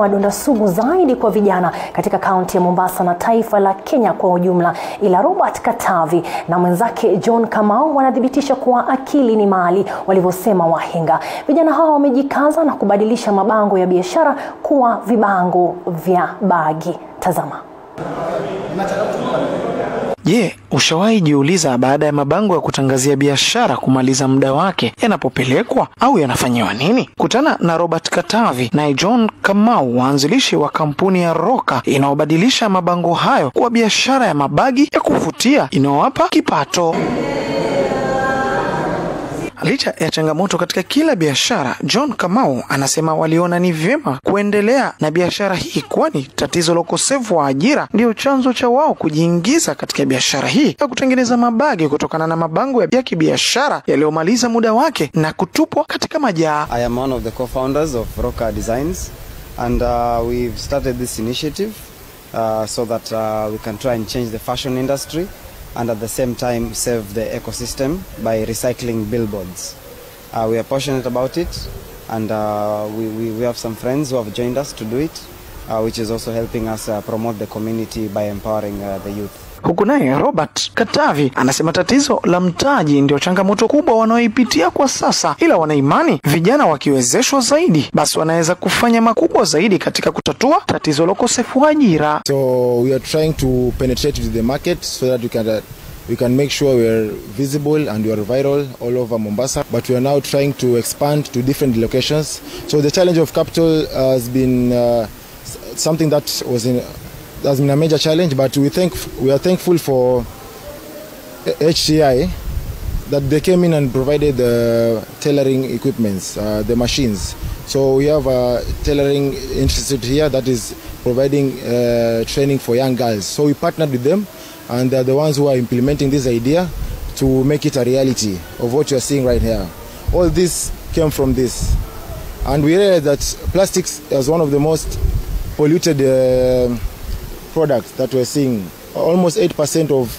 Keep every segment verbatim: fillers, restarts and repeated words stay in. Wadunda sugu zaidi kwa vijana katika kaunti ya Mombasa na taifa la Kenya kwa ujumla, ila Robert Katavi na mwenzake John Kamau wanadhibitisha kuwa akili ni mali walivyosema wahenga. Vijana hao wamejikaza na kubadilisha mabango ya biashara kuwa vibango vya bagi. Tazama. Je, yeah, ushawahi jiuliza baada ya mabango ya kutangazia biashara kumaliza muda wake yanapopelekwa au yanafanywa nini? Kutana na Robert Katavi na John Kamau, waanzilishi wa kampuni ya Roka inayobadilisha mabango hayo kuwa biashara ya mabagi ya kuvutia inayowapa kipato. Licha ya changamoto katika kila biashara, John Kamau anasema waliona ni vyema kuendelea na biashara hii, kwani tatizo la ukosefu wa ajira ndio chanzo cha wao kujiingiza katika biashara hii ya kutengeneza mabagi kutokana na mabango ya kibiashara yaliyomaliza muda wake na kutupwa katika majaa. I am one of the co-founders of Roka Designs and uh, we've started this initiative uh, so that uh, we can try and change the fashion industry and at the same time save the ecosystem by recycling billboards. Uh, we are passionate about it, and uh, we, we, we have some friends who have joined us to do it, uh, which is also helping us uh, promote the community by empowering uh, the youth. Huku naye Robert Katavi anasema tatizo la mtaji ndio changamoto kubwa wanaoipitia kwa sasa, ila wanaimani vijana wakiwezeshwa zaidi basi wanaweza kufanya makubwa zaidi katika kutatua tatizo la ukosefu wa ajira. So we are trying to penetrate into the market so that we can uh, we can make sure we are visible and we are viral all over Mombasa, but we are now trying to expand to different locations. So the challenge of capital has been uh, something that was in has been a major challenge, but we think we are thankful for H C I that they came in and provided the tailoring equipments, uh, the machines. So we have a tailoring institute here that is providing uh, training for young girls. So we partnered with them, and they're the ones who are implementing this idea to make it a reality of what you're seeing right here. All this came from this, and we realized that plastics is one of the most polluted uh, products that we're seeing. Almost eight percent of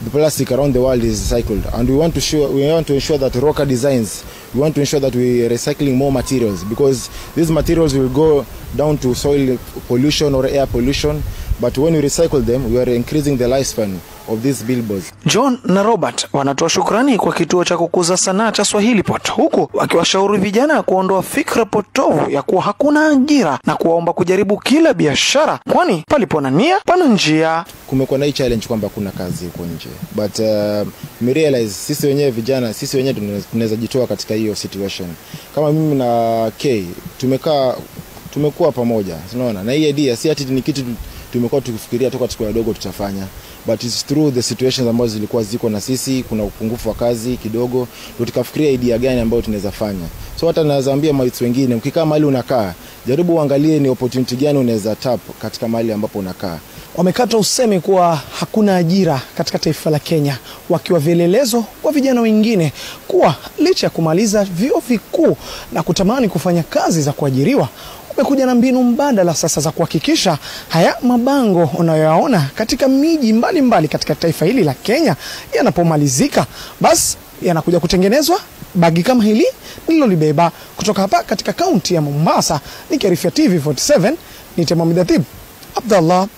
the plastic around the world is recycled, and we want to show, we want to ensure that Roka Designs, we want to ensure that we are recycling more materials, because these materials will go down to soil pollution or air pollution, but when we recycle them, we are increasing the lifespan of these billboards. John na Robert wanatoa shukrani kwa kituo cha kukuza sanaa cha Swahilipot, huku wakiwashauri vijana kuondoa fikra potovu ya kuwa hakuna ajira na kuwaomba kujaribu kila biashara, kwani palipo na nia pana njia. Kumekuwa na challenge kwamba kuna kazi huko nje, but uh, me realize sisi wenyewe vijana sisi wenyewe tunaweza jitoa katika hiyo situation. Kama mimi na K tumekaa tumekuwa pamoja, unaona, na hii idea si ati ni kitu tumekuwa tukifikiria toka tukiwa wadogo tutafanya, but it's through the situations ambazo zilikuwa ziko na sisi, kuna upungufu wa kazi kidogo, ndio tukafikiria idea gani ambayo tunaweza fanya. So hata nawaambia maits wengine, mkikaa mahali unakaa, jaribu uangalie ni opportunity gani unaweza tap katika mahali ambapo unakaa. Wamekata usemi kuwa hakuna ajira katika taifa la Kenya, wakiwa vielelezo kwa vijana wengine kuwa licha ya kumaliza vyuo vikuu na kutamani kufanya kazi za kuajiriwa, wamekuja na mbinu mbadala sasa za kuhakikisha haya mabango unayoyaona katika miji mbali mbali katika taifa hili la Kenya yanapomalizika, basi yanakuja kutengenezwa bagi kama hili nilolibeba. Kutoka hapa katika kaunti ya Mombasa, ni Kerifia T V forty-seven, ni Abdallah.